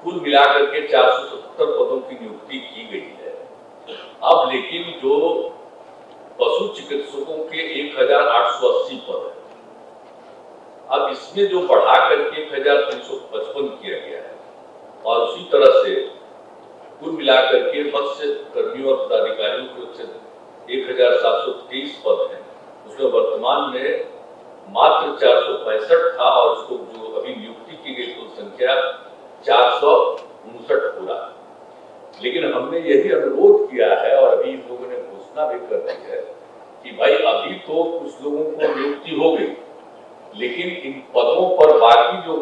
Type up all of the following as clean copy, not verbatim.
कुल मिलाकर के 470 पदों की नियुक्ति की गई है। अब लेकिन जो पशु चिकित्सकों के 1880 पद है, अब इसमें जो बढ़ा करके 1355 किया गया है और उसी तरह से कुल मिलाकर के मत्स्य कर्मियों और पदाधिकारियों के 1723 पद है। उसमें वर्तमान में मात्र 465 था और उसको जो अभी नियुक्ति की गई कुल संख्या 459 हो रहा है। लेकिन हमने यही अनुरोध किया है और अभी इन लोगों ने घोषणा भी कर दी है कि भाई अभी तो कुछ लोगों को नियुक्ति हो गई, लेकिन इन पदों पर बाकी जो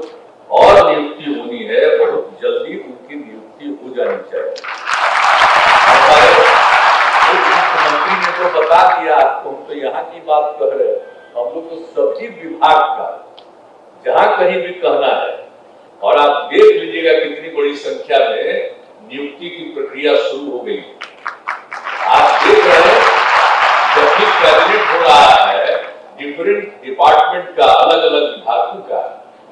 और नियुक्ति होनी है बहुत जल्दी उनकी नियुक्ति हो जानी चाहिए। मुख्यमंत्री ने तो बता दिया आपको, हम तो यहाँ की बात कह रहे हैं, हम लोग तो सभी विभाग का जहाँ कहीं भी कहना है। और आप देख लीजिएगा कितनी बड़ी संख्या में नियुक्ति की प्रक्रिया शुरू हो गई। आप देख रहे हैं जब भी कैबिनेट हो रहा है डिफरेंट डिपार्टमेंट का, अलग अलग विभागों का,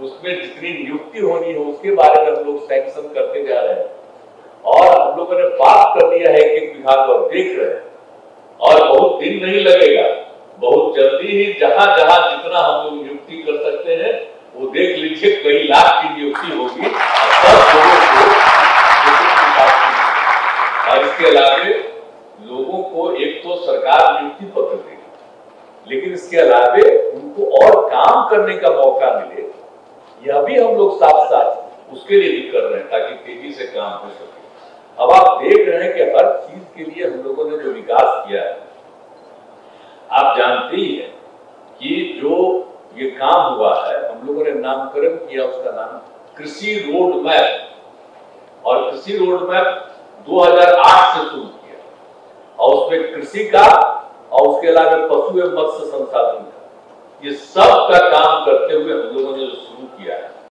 उसमें जितनी नियुक्ति होनी है उसके बारे में हम लोग सैंक्शन करते जा रहे हैं और हम लोगों ने बात कर लिया है एक विभाग और देख रहे हैं। और बहुत दिन नहीं लगेगा, बहुत जल्दी ही जहां जहां जितना हम लोग नियुक्ति कर सकते हैं वो देख लीजिए, कई लाख की नियुक्ति होगी और इसके अलावा लोगों को एक तो सरकार नियुक्ति पत्र देगी, लेकिन इसके अलावा उनको और काम करने का मौका मिले, यह भी हम लोग साथ साथ उसके लिए भी कर रहे हैं ताकि तेजी से काम हो सके। अब आप देख रहे हैं कि हर चीज के लिए हम लोगों ने जो विकास किया है, आप जानते ही है कि जो ये काम हुआ है हम लोगों ने नामकरण किया, उसका नाम कृषि रोड मैप, और कृषि रोड मैप 2008 से शुरू किया और उसमें कृषि का और उसके अलावा पशु एवं मत्स्य संसाधन का, ये सब का काम करते हुए हम लोगों ने जो शुरू किया है